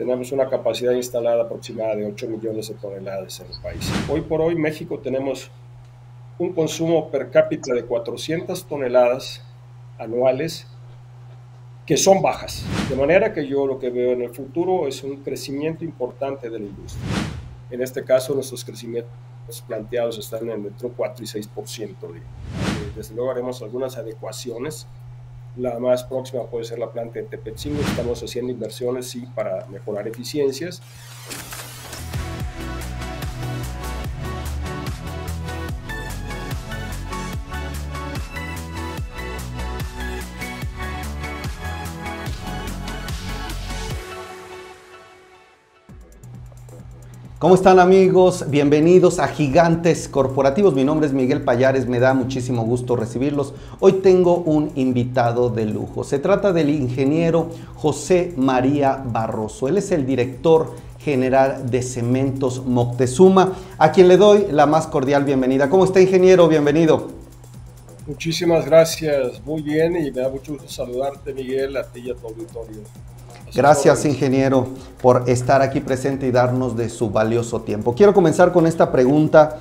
tenemos una capacidad instalada aproximada de 8 millones de toneladas en el país. Hoy por hoy México tenemos un consumo per cápita de 400 toneladas anuales que son bajas. De manera que yo lo que veo en el futuro es un crecimiento importante de la industria. En este caso nuestros crecimientos planteados están entre 4 y 6%. Desde luego haremos algunas adecuaciones. La más próxima puede ser la planta de Tepetzingo. Estamos haciendo inversiones, sí, para mejorar eficiencias. ¿Cómo están, amigos? Bienvenidos a Gigantes Corporativos. Mi nombre es Miguel Pallares, me da muchísimo gusto recibirlos. Hoy tengo un invitado de lujo. Se trata del ingeniero José María Barroso. Él es el director general de Cementos Moctezuma, a quien le doy la más cordial bienvenida. ¿Cómo está, ingeniero? Bienvenido. Muchísimas gracias. Muy bien, y me da mucho gusto saludarte, Miguel, a ti y a tu auditorio. Gracias, ingeniero, por estar aquí presente y darnos de su valioso tiempo. Quiero comenzar con esta pregunta.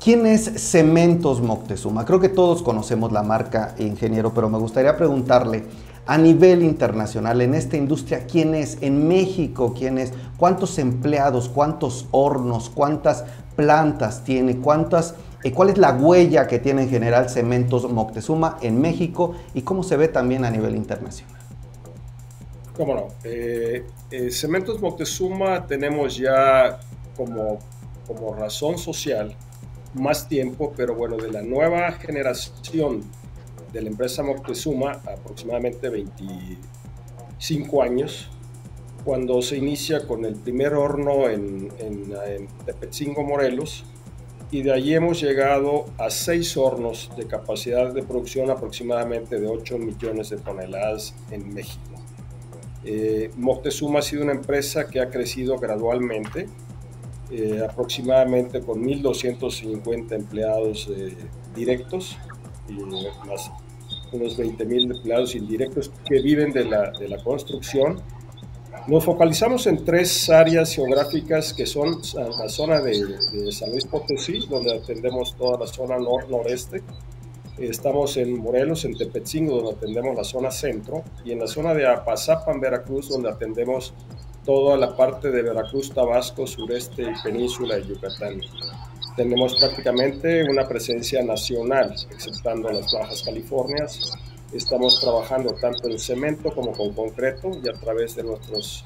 ¿Quién es Cementos Moctezuma? Creo que todos conocemos la marca, ingeniero, pero me gustaría preguntarle a nivel internacional, en esta industria, ¿quién es? En México, ¿quién es? ¿Cuántos empleados? ¿Cuántos hornos? ¿Cuántas plantas tiene? ¿Cuál es la huella que tiene en general Cementos Moctezuma en México? ¿Y cómo se ve también a nivel internacional? ¿Cómo no? Cementos Moctezuma tenemos ya como razón social más tiempo, pero bueno, de la nueva generación de la empresa Moctezuma, aproximadamente 25 años, cuando se inicia con el primer horno en Tepetzingo, Morelos, y de allí hemos llegado a 6 hornos de capacidad de producción aproximadamente de 8 millones de toneladas en México. Moctezuma ha sido una empresa que ha crecido gradualmente, aproximadamente con 1,250 empleados directos y más unos 20,000 empleados indirectos que viven de la construcción. Nos focalizamos en 3 áreas geográficas que son la zona de San Luis Potosí, donde atendemos toda la zona noreste. Estamos en Morelos, en Tepetzingo, donde atendemos la zona centro, y en la zona de Apasapa, en Veracruz, donde atendemos toda la parte de Veracruz, Tabasco, sureste y península de Yucatán. Tenemos prácticamente una presencia nacional, exceptando las Bajas Californias. Estamos trabajando tanto en cemento como con concreto y a través de nuestros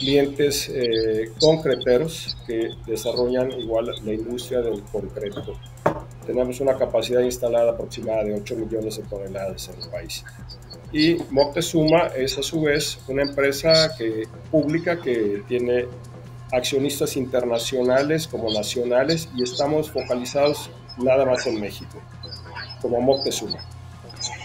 clientes concreteros que desarrollan igual la industria del concreto. Tenemos una capacidad instalada aproximada de 8 millones de toneladas en el país. Y Moctezuma es a su vez una empresa pública que tiene accionistas internacionales como nacionales, y estamos focalizados nada más en México, como Moctezuma.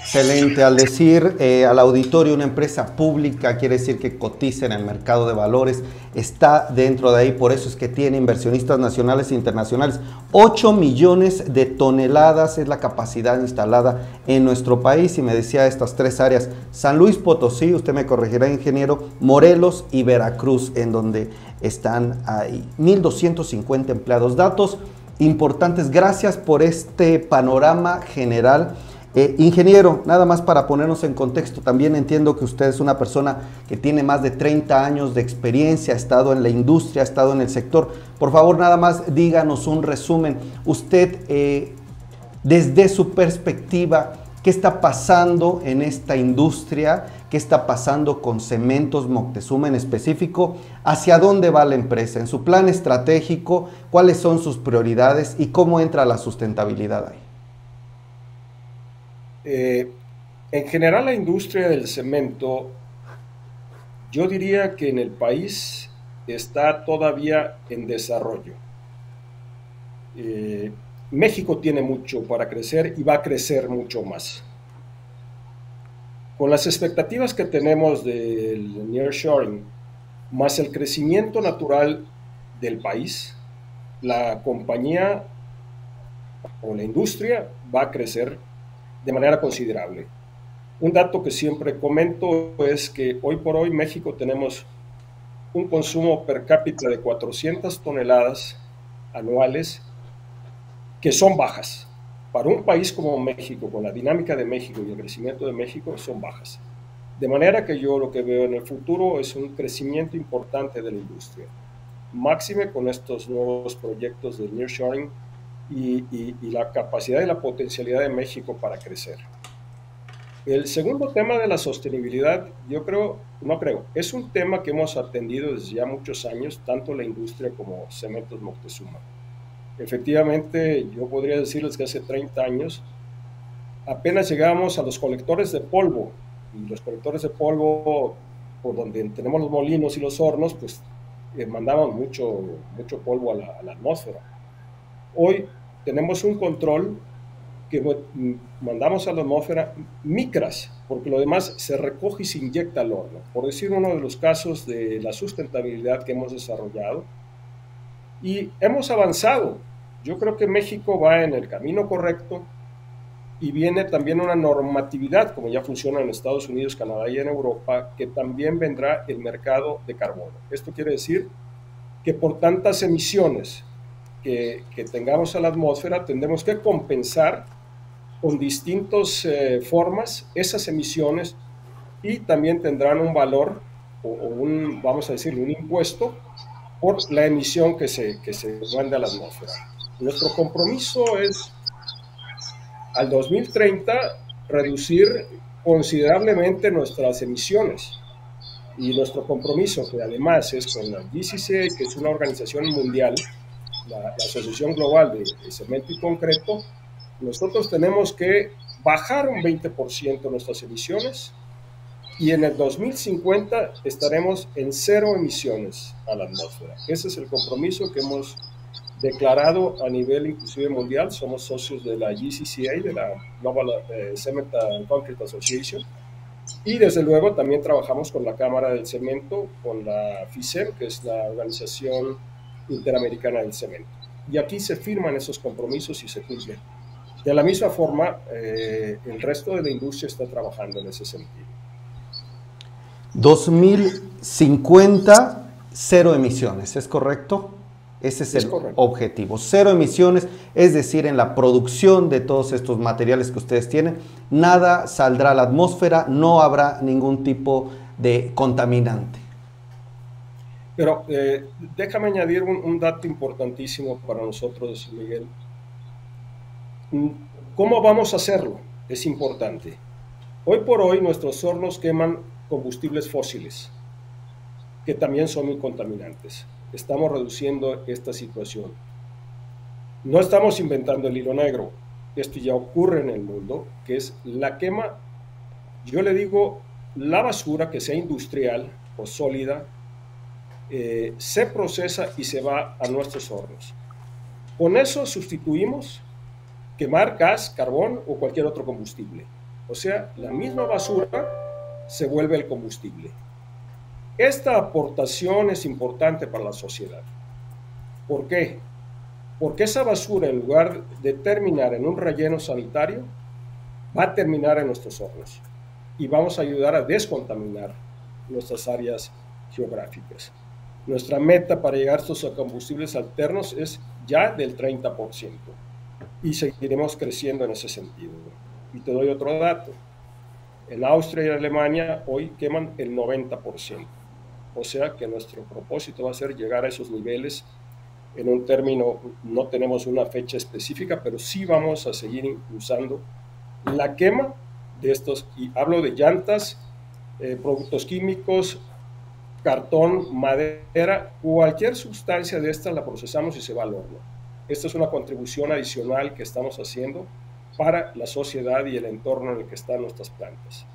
Excelente. Al decir al auditorio una empresa pública, quiere decir que cotiza en el mercado de valores, está dentro de ahí, por eso es que tiene inversionistas nacionales e internacionales. 8 millones de toneladas es la capacidad instalada en nuestro país, y me decía estas 3 áreas: San Luis Potosí, usted me corregirá, ingeniero, Morelos y Veracruz, en donde están ahí 1,250 empleados. Datos importantes. Gracias por este panorama general. Ingeniero, nada más para ponernos en contexto, también entiendo que usted es una persona que tiene más de 30 años de experiencia, ha estado en la industria, ha estado en el sector. Por favor, nada más díganos un resumen. Usted, desde su perspectiva, ¿qué está pasando en esta industria? ¿Qué está pasando con Cementos Moctezuma en específico? ¿Hacia dónde va la empresa? En su plan estratégico, ¿cuáles son sus prioridades y cómo entra la sustentabilidad ahí? En general, la industria del cemento, yo diría que en el país está todavía en desarrollo. México tiene mucho para crecer y va a crecer mucho más. Con las expectativas que tenemos del nearshoring, más el crecimiento natural del país, la compañía o la industria va a crecer de manera considerable. Un dato que siempre comento es que hoy por hoy México tenemos un consumo per cápita de 400 toneladas anuales, que son bajas. Para un país como México, con la dinámica de México y el crecimiento de México, son bajas. De manera que yo lo que veo en el futuro es un crecimiento importante de la industria, máxime con estos nuevos proyectos de nearshoring y la capacidad y la potencialidad de México para crecer. El segundo tema de la sostenibilidad, yo creo, es un tema que hemos atendido desde ya muchos años, tanto la industria como Cementos Moctezuma. Efectivamente, yo podría decirles que hace 30 años apenas llegamos a los colectores de polvo, y los colectores de polvo, por donde tenemos los molinos y los hornos, pues mandaban mucho polvo a la atmósfera. Hoy tenemos un control que mandamos a la atmósfera micras, porque lo demás se recoge y se inyecta al horno, por decir uno de los casos de la sustentabilidad que hemos desarrollado. Y hemos avanzado. Yo creo que México va en el camino correcto, y viene también una normatividad, como ya funciona en Estados Unidos, Canadá y en Europa, que también vendrá el mercado de carbono. Esto quiere decir que por tantas emisiones que tengamos a la atmósfera, tendremos que compensar con distintas formas esas emisiones, y también tendrán un valor o un, vamos a decir, un impuesto por la emisión que se manda a la atmósfera. Nuestro compromiso es, al 2030, reducir considerablemente nuestras emisiones. Y nuestro compromiso, que además es con la GCCA, que es una organización mundial, la Asociación Global de Cemento y Concreto, nosotros tenemos que bajar un 20% nuestras emisiones, y en el 2050 estaremos en 0 emisiones a la atmósfera. Ese es el compromiso que hemos declarado a nivel inclusive mundial. Somos socios de la GCCA, de la Global Cement and Concrete Association, y desde luego también trabajamos con la Cámara del Cemento, con la FICEM, que es la Organización Interamericana del Cemento. Y aquí se firman esos compromisos y se cumplen. De la misma forma, el resto de la industria está trabajando en ese sentido. 2050, 0 emisiones, ¿es correcto? Ese es el objetivo, 0 emisiones, es decir, en la producción de todos estos materiales que ustedes tienen, nada saldrá a la atmósfera, no habrá ningún tipo de contaminante. Pero déjame añadir un dato importantísimo para nosotros, Miguel. ¿Cómo vamos a hacerlo? Es importante. Hoy por hoy nuestros hornos queman combustibles fósiles, que también son muy contaminantes. Estamos reduciendo esta situación. No estamos inventando el hilo negro. Esto ya ocurre en el mundo, que es la quema, yo le digo, la basura que sea industrial o sólida, se procesa y se va a nuestros hornos. Con eso sustituimos quemar gas, carbón o cualquier otro combustible. O sea, la misma basura se vuelve el combustible. Esta aportación es importante para la sociedad. ¿Por qué? Porque esa basura, en lugar de terminar en un relleno sanitario, va a terminar en nuestros hornos, y vamos a ayudar a descontaminar nuestras áreas geográficas. Nuestra meta para llegar a estos combustibles alternos es ya del 30%, y seguiremos creciendo en ese sentido. Y te doy otro dato. En Austria y Alemania hoy queman el 90%. O sea que nuestro propósito va a ser llegar a esos niveles en un término, no tenemos una fecha específica, pero sí vamos a seguir impulsando la quema de estos, y hablo de llantas, productos químicos, cartón, madera, cualquier sustancia de estas la procesamos y se va al horno. Esta es una contribución adicional que estamos haciendo para la sociedad y el entorno en el que están nuestras plantas.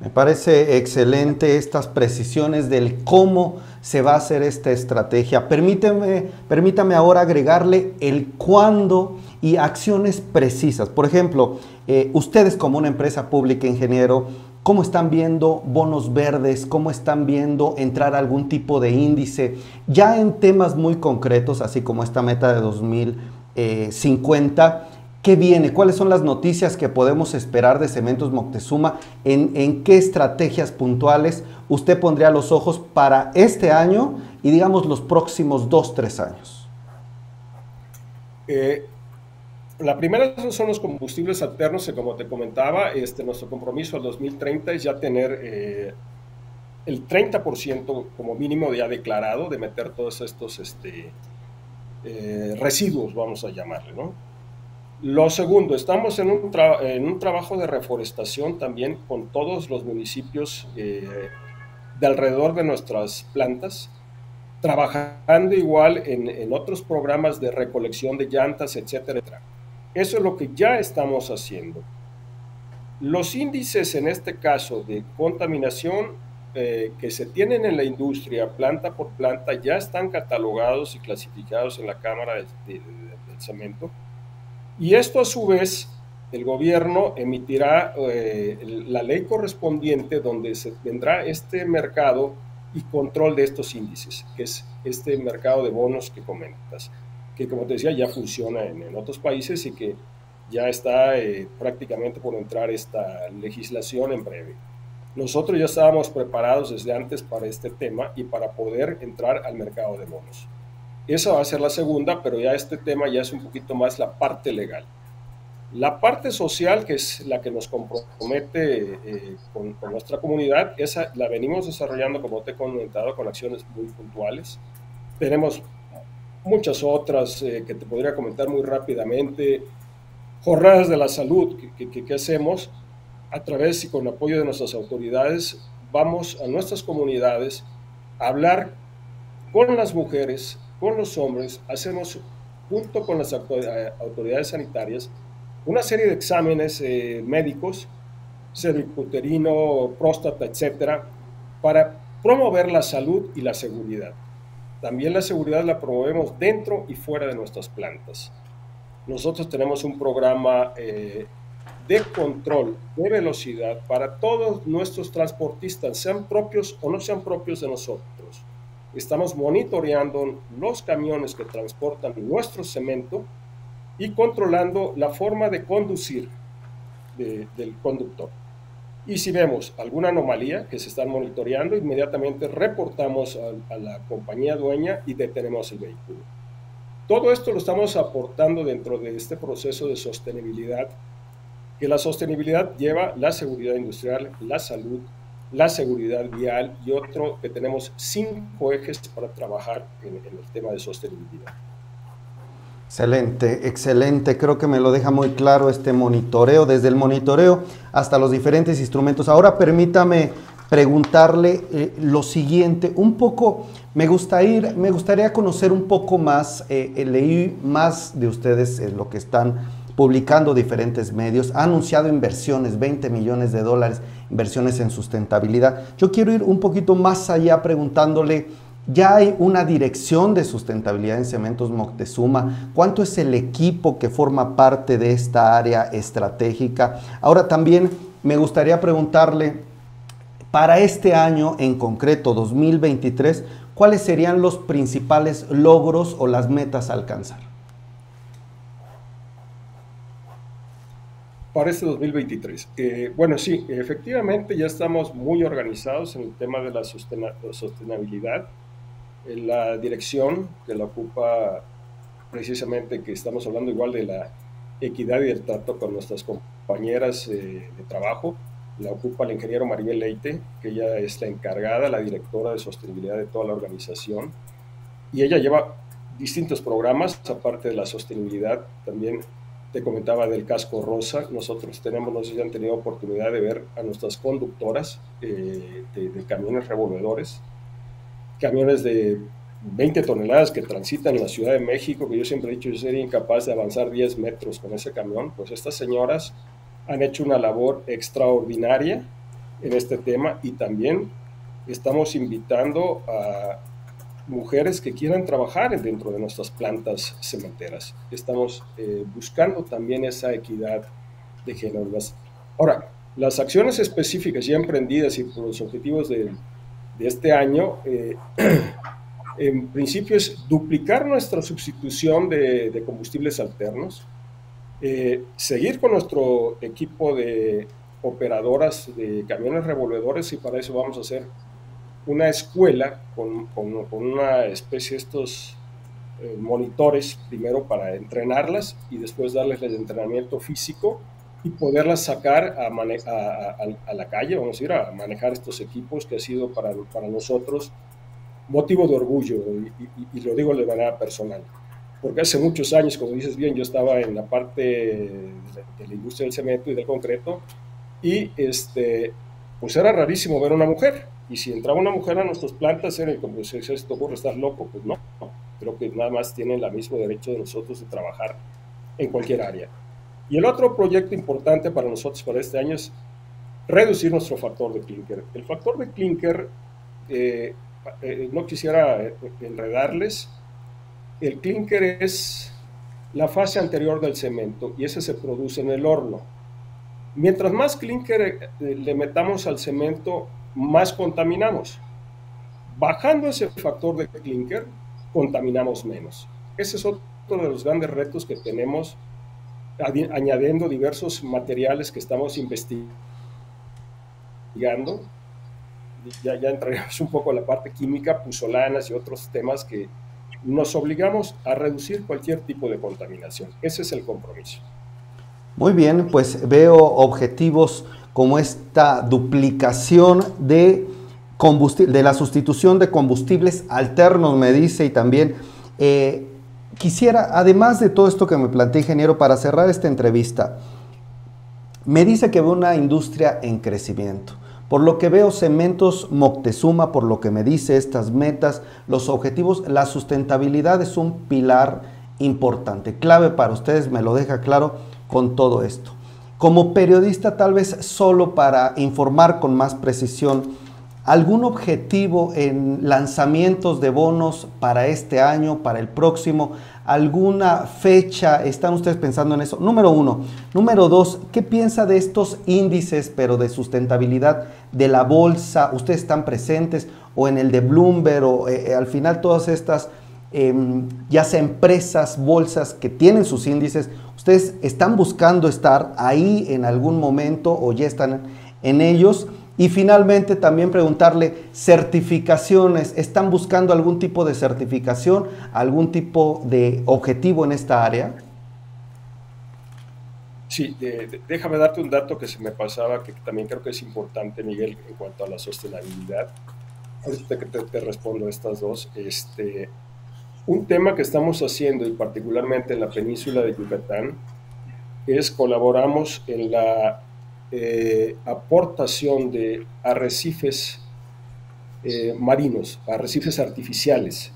Me parece excelente estas precisiones del cómo se va a hacer esta estrategia. Permítame ahora agregarle el cuándo y acciones precisas. Por ejemplo, ustedes como una empresa pública, ingeniero, ¿cómo están viendo bonos verdes? ¿Cómo están viendo entrar algún tipo de índice? Ya en temas muy concretos, así como esta meta de 2050, ¿qué viene? ¿Cuáles son las noticias que podemos esperar de Cementos Moctezuma? ¿En qué estrategias puntuales usted pondría los ojos para este año y digamos los próximos 2, 3 años? La primera son los combustibles alternos, que como te comentaba, nuestro compromiso al 2030 es ya tener el 30% como mínimo ya declarado de meter todos estos residuos, vamos a llamarle, ¿no? Lo segundo, estamos en un trabajo de reforestación también con todos los municipios de alrededor de nuestras plantas, trabajando igual en otros programas de recolección de llantas, etcétera, etcétera. Eso es lo que ya estamos haciendo. Los índices en este caso de contaminación que se tienen en la industria, planta por planta, ya están catalogados y clasificados en la Cámara del Cemento, y esto a su vez el gobierno emitirá la ley correspondiente donde se tendrá este mercado y control de estos índices, que es este mercado de bonos que comentas, que como te decía ya funciona en otros países y que ya está prácticamente por entrar esta legislación en breve. Nosotros ya estábamos preparados desde antes para este tema y para poder entrar al mercado de bonos. Esa va a ser la segunda, pero ya este tema ya es un poquito más la parte legal. La parte social, que es la que nos compromete con nuestra comunidad, esa la venimos desarrollando, como te he comentado, con acciones muy puntuales. Tenemos muchas otras que te podría comentar muy rápidamente. Jornadas de la salud que hacemos a través y con el apoyo de nuestras autoridades. Vamos a nuestras comunidades a hablar con las mujeres, con los hombres, hacemos junto con las autoridades sanitarias una serie de exámenes médicos, cervicuterino, próstata, etcétera, para promover la salud y la seguridad. También la seguridad la promovemos dentro y fuera de nuestras plantas. Nosotros tenemos un programa de control de velocidad para todos nuestros transportistas, sean propios o no sean propios de nosotros. Estamos monitoreando los camiones que transportan nuestro cemento y controlando la forma de conducir del conductor. Y si vemos alguna anomalía que se están monitoreando, inmediatamente reportamos a la compañía dueña y detenemos el vehículo. Todo esto lo estamos aportando dentro de este proceso de sostenibilidad, que la sostenibilidad lleva la seguridad industrial, la salud, la seguridad vial y otro que tenemos 5 ejes para trabajar en el tema de sostenibilidad. Excelente, excelente. Creo que me lo deja muy claro este monitoreo, desde el monitoreo hasta los diferentes instrumentos. Ahora permítame preguntarle lo siguiente, un poco, me gustaría conocer un poco más, leí más de ustedes lo que están publicando diferentes medios, ha anunciado inversiones, 20 millones de dólares, inversiones en sustentabilidad. Yo quiero ir un poquito más allá preguntándole, ¿ya hay una dirección de sustentabilidad en Cementos Moctezuma? ¿Cuánto es el equipo que forma parte de esta área estratégica? Ahora también me gustaría preguntarle, para este año en concreto, 2023, ¿cuáles serían los principales logros o las metas a alcanzar? Para este 2023. Bueno, sí, efectivamente ya estamos muy organizados en el tema de la sostenibilidad. En la dirección que la ocupa, precisamente, que estamos hablando igual de la equidad y del trato con nuestras compañeras de trabajo, la ocupa el ingeniero Maribel Leite, que ella es la encargada, la directora de sostenibilidad de toda la organización, y ella lleva distintos programas, aparte de la sostenibilidad también. Te comentaba del casco rosa, nosotros tenemos, no sé si han tenido oportunidad de ver a nuestras conductoras de camiones revolvedores, camiones de 20 toneladas que transitan en la Ciudad de México, que yo siempre he dicho, yo sería incapaz de avanzar 10 metros con ese camión. Pues estas señoras han hecho una labor extraordinaria en este tema, y también estamos invitando a mujeres que quieran trabajar dentro de nuestras plantas cementeras. Estamos buscando también esa equidad de género. Ahora, las acciones específicas ya emprendidas y los objetivos de este año, en principio es duplicar nuestra sustitución de combustibles alternos, seguir con nuestro equipo de operadoras de camiones revolvedores, y para eso vamos a hacer una escuela con una especie de estos monitores, primero para entrenarlas y después darles el entrenamiento físico y poderlas sacar a la calle, vamos a ir a manejar estos equipos, que ha sido para nosotros motivo de orgullo, y lo digo de manera personal, porque hace muchos años, como dices bien, yo estaba en la parte de la industria del cemento y del concreto, y pues era rarísimo ver una mujer, y si entraba una mujer a nuestras plantas era como si se te ocurre, estás loco. Pues no, creo que nada más tienen el mismo derecho de nosotros de trabajar en cualquier área. Y el otro proyecto importante para nosotros para este año es reducir nuestro factor de clinker. El factor de clinker, no quisiera enredarles, el clinker es la fase anterior del cemento y ese se produce en el horno. Mientras más clinker le metamos al cemento, más contaminamos. Bajando ese factor de clinker, contaminamos menos. Ese es otro de los grandes retos que tenemos, añadiendo diversos materiales que estamos investigando. Ya entraremos un poco a la parte química, puzolanas y otros temas que nos obligamos a reducir cualquier tipo de contaminación. Ese es el compromiso. Muy bien, pues veo objetivos como esta duplicación de combustible, de la sustitución de combustibles alternos, me dice, y también quisiera, además de todo esto que me planteé, ingeniero, para cerrar esta entrevista, me dice que veo una industria en crecimiento. Por lo que veo, Cementos Moctezuma, por lo que me dice, estas metas, los objetivos, la sustentabilidad es un pilar importante, clave para ustedes, me lo deja claro con todo esto. Como periodista, tal vez solo para informar con más precisión, ¿algún objetivo en lanzamientos de bonos para este año, para el próximo? ¿Alguna fecha? ¿Están ustedes pensando en eso? Número uno. Número dos, ¿qué piensa de estos índices, pero de sustentabilidad de la bolsa? ¿Ustedes están presentes o en el de Bloomberg o al final todas estas, ya sea empresas, bolsas que tienen sus índices? ¿Ustedes están buscando estar ahí en algún momento o ya están en ellos? Y finalmente también preguntarle, certificaciones, ¿están buscando algún tipo de certificación, algún tipo de objetivo en esta área? Sí, déjame darte un dato que se me pasaba, que también creo que es importante, Miguel, en cuanto a la sostenibilidad. Ahorita que te respondo estas dos. Un tema que estamos haciendo, y particularmente en la península de Yucatán, es colaboramos en la aportación de arrecifes marinos, arrecifes artificiales.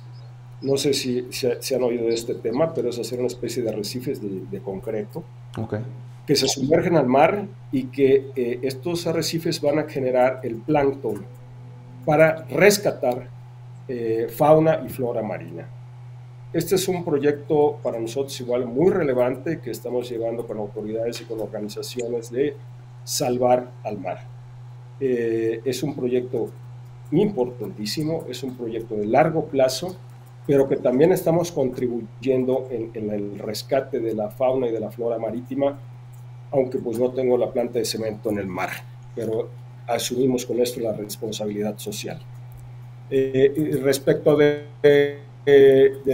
No sé si se han oído de este tema, pero es hacer una especie de arrecifes de concreto, okay, que se sumergen al mar y que estos arrecifes van a generar el plancton para rescatar fauna y flora marina. Este es un proyecto para nosotros igual muy relevante que estamos llevando con autoridades y con organizaciones de salvar al mar. Es un proyecto importantísimo, es un proyecto de largo plazo, pero que también estamos contribuyendo en el rescate de la fauna y de la flora marítima, aunque pues no tengo la planta de cemento en el mar, pero asumimos con esto la responsabilidad social. Respecto de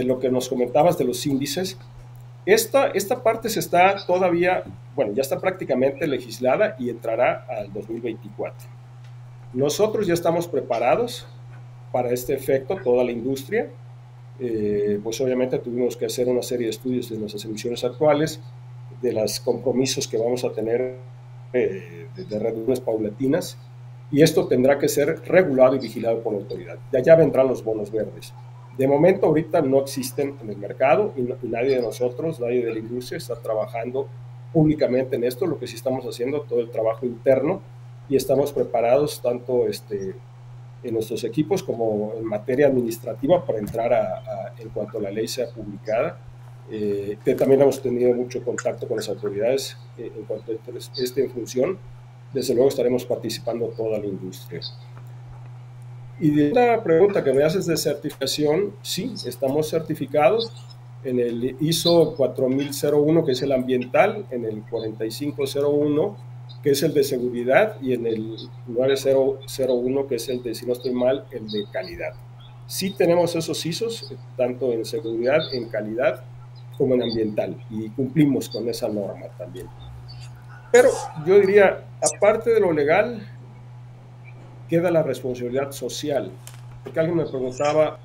lo que nos comentabas de los índices, esta parte se está todavía, bueno, ya está prácticamente legislada y entrará al 2024. Nosotros ya estamos preparados para este efecto, toda la industria. Pues obviamente tuvimos que hacer una serie de estudios de nuestras emisiones actuales, de los compromisos que vamos a tener de reducciones paulatinas, y esto tendrá que ser regulado y vigilado por la autoridad. De allá vendrán los bonos verdes. De momento ahorita no existen en el mercado y nadie de nosotros, nadie de la industria está trabajando públicamente en esto. Lo que sí estamos haciendo, todo el trabajo interno, y estamos preparados tanto en nuestros equipos como en materia administrativa para entrar en cuanto la ley sea publicada. También hemos tenido mucho contacto con las autoridades en cuanto a esta en función. Desde luego estaremos participando toda la industria. Y de la pregunta que me haces de certificación, sí, estamos certificados en el ISO 4001, que es el ambiental, en el 4501, que es el de seguridad, y en el lugar 001, que es el de, si no estoy mal, el de calidad. Sí tenemos esos ISOs, tanto en seguridad, en calidad, como en ambiental, y cumplimos con esa norma también. Pero yo diría, aparte de lo legal, queda la responsabilidad social, porque alguien me preguntaba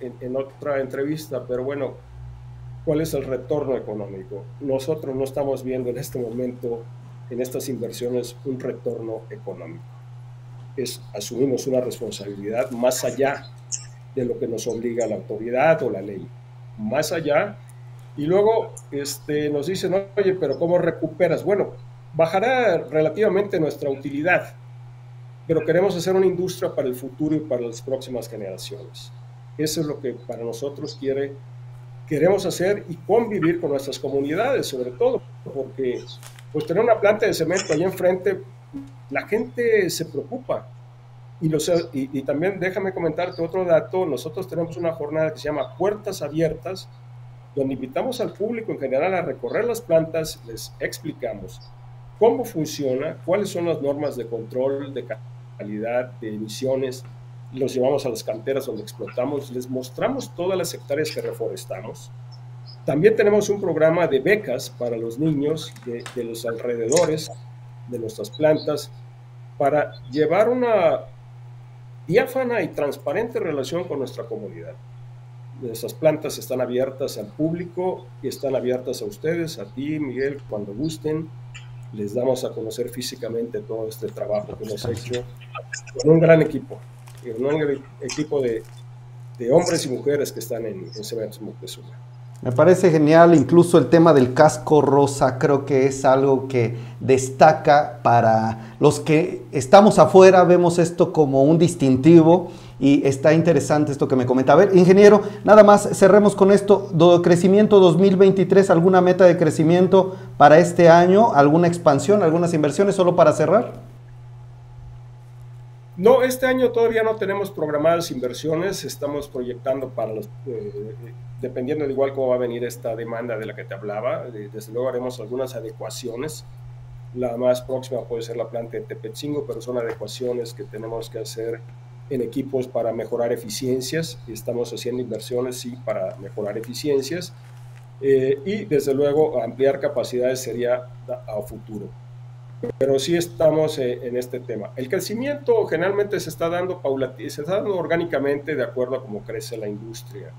en otra entrevista, pero bueno, ¿cuál es el retorno económico? Nosotros no estamos viendo en este momento, en estas inversiones, un retorno económico. Asumimos una responsabilidad más allá de lo que nos obliga la autoridad o la ley, más allá. Y luego nos dicen, oye, pero ¿cómo recuperas? Bueno, bajará relativamente nuestra utilidad, pero queremos hacer una industria para el futuro y para las próximas generaciones. Eso es lo que para nosotros queremos hacer, y convivir con nuestras comunidades, sobre todo, porque pues tener una planta de cemento ahí enfrente, la gente se preocupa. Y también déjame comentarte otro dato. Nosotros tenemos una jornada que se llama Puertas Abiertas, donde invitamos al público en general a recorrer las plantas, les explicamos cómo funciona, cuáles son las normas de control, de calidad, de emisiones. Los llevamos a las canteras donde explotamos, les mostramos todas las hectáreas que reforestamos. También tenemos un programa de becas para los niños de los alrededores de nuestras plantas, para llevar una diáfana y transparente relación con nuestra comunidad. Nuestras plantas están abiertas al público y están abiertas a ustedes, a ti, Miguel, cuando gusten. Les damos a conocer físicamente todo este trabajo que hemos hecho con un gran equipo, de hombres y mujeres que están en Cementos Moctezuma. Me parece genial, incluso el tema del casco rosa creo que es algo que destaca para los que estamos afuera, vemos esto como un distintivo, y está interesante esto que me comenta. A ver, ingeniero, nada más cerremos con esto, crecimiento 2023, ¿alguna meta de crecimiento para este año? ¿Alguna expansión, algunas inversiones, solo para cerrar? No, este año todavía no tenemos programadas inversiones, estamos proyectando para los... dependiendo de igual cómo va a venir esta demanda de la que te hablaba, desde luego haremos algunas adecuaciones. La más próxima puede ser la planta de Tepetzingo, pero son adecuaciones que tenemos que hacer en equipos para mejorar eficiencias. Estamos haciendo inversiones, sí, para mejorar eficiencias. Y desde luego ampliar capacidades sería a futuro. Pero sí estamos en este tema. El crecimiento generalmente se está dando orgánicamente de acuerdo a cómo crece la industria.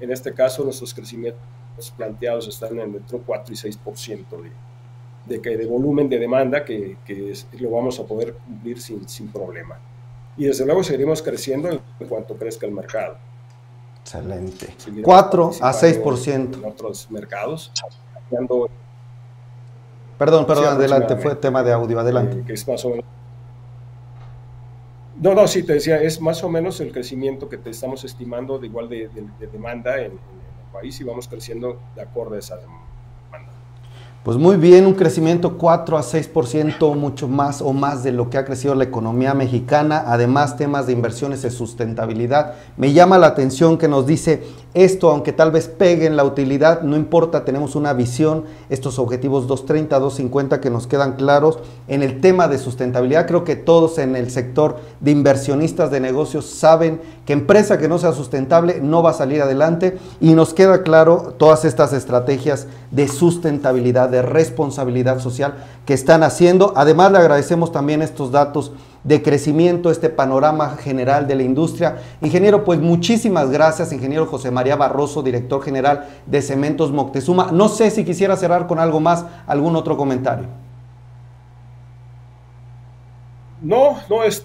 En este caso, nuestros crecimientos planteados están entre 4 y 6% de volumen de demanda que lo vamos a poder cumplir sin problema. Y desde luego seguiremos creciendo en cuanto crezca el mercado. Excelente. 4 a 6%. En otros mercados. Perdón, adelante, fue tema de audio, adelante. Que es más o menos... No, sí, te decía, es más o menos el crecimiento que te estamos estimando de demanda en el país, y vamos creciendo de acuerdo a esa demanda. Pues muy bien, un crecimiento 4 a 6%, mucho más o más de lo que ha crecido la economía mexicana. Además, temas de inversiones de sustentabilidad. Me llama la atención que nos dice esto, aunque tal vez pegue en la utilidad, no importa, tenemos una visión, estos objetivos 230, 250 que nos quedan claros. En el tema de sustentabilidad, creo que todos en el sector de inversionistas de negocios saben que empresa que no sea sustentable no va a salir adelante, y nos queda claro todas estas estrategias de sustentabilidad, de responsabilidad social que están haciendo. Además, le agradecemos también estos datos de crecimiento, este panorama general de la industria. Ingeniero, pues muchísimas gracias, ingeniero José María Barroso, director general de Cementos Moctezuma. No sé si quisiera cerrar con algo más, algún otro comentario. No,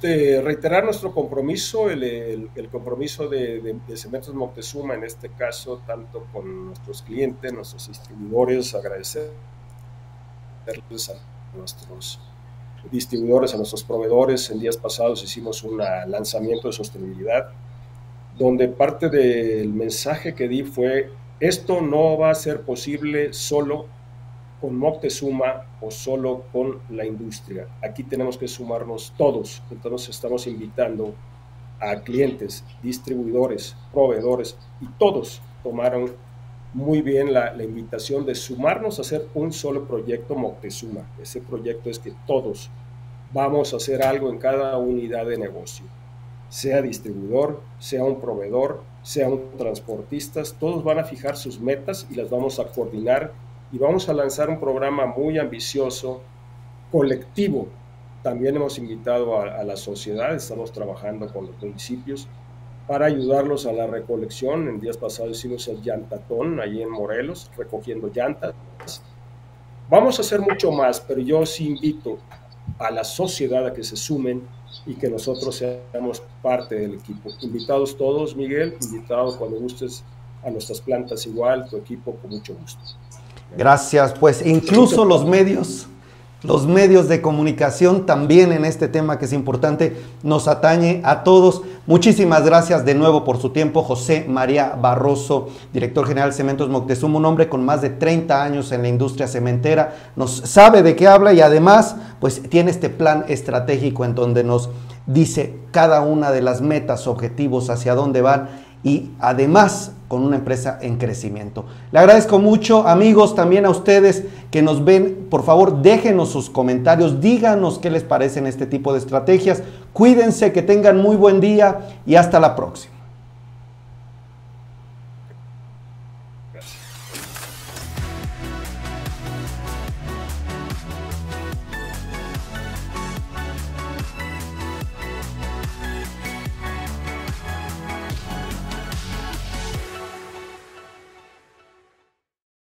reiterar nuestro compromiso, el compromiso de Cementos Moctezuma, en este caso, tanto con nuestros clientes, nuestros distribuidores, agradecerles a nuestros distribuidores, a nuestros proveedores. En días pasados hicimos un lanzamiento de sostenibilidad, donde parte del mensaje que di fue: esto no va a ser posible solo con Moctezuma o solo con la industria, aquí tenemos que sumarnos todos. Entonces estamos invitando a clientes, distribuidores, proveedores, y todos tomaron muy bien la invitación de sumarnos a hacer un solo proyecto Moctezuma. Ese proyecto es que todos vamos a hacer algo en cada unidad de negocio, sea distribuidor, sea un proveedor, sea un transportista, todos van a fijar sus metas y las vamos a coordinar y vamos a lanzar un programa muy ambicioso, colectivo. También hemos invitado a la sociedad, estamos trabajando con los municipios para ayudarlos a la recolección. En días pasados hicimos el llantatón allí en Morelos, recogiendo llantas. Vamos a hacer mucho más, pero yo sí invito a la sociedad a que se sumen y que nosotros seamos parte del equipo. Invitados todos, Miguel, invitados cuando gustes a nuestras plantas igual, tu equipo con mucho gusto. Gracias, pues incluso los medios de comunicación también en este tema que es importante, nos atañe a todos. Muchísimas gracias de nuevo por su tiempo, José María Barroso, director general de Cementos Moctezuma, un hombre con más de 30 años en la industria cementera, nos sabe de qué habla y además pues tiene este plan estratégico en donde nos dice cada una de las metas, objetivos, hacia dónde van y además con una empresa en crecimiento. Le agradezco mucho, amigos, también a ustedes que nos ven. Por favor, déjenos sus comentarios, díganos qué les parecen este tipo de estrategias. Cuídense, que tengan muy buen día y hasta la próxima. Gracias.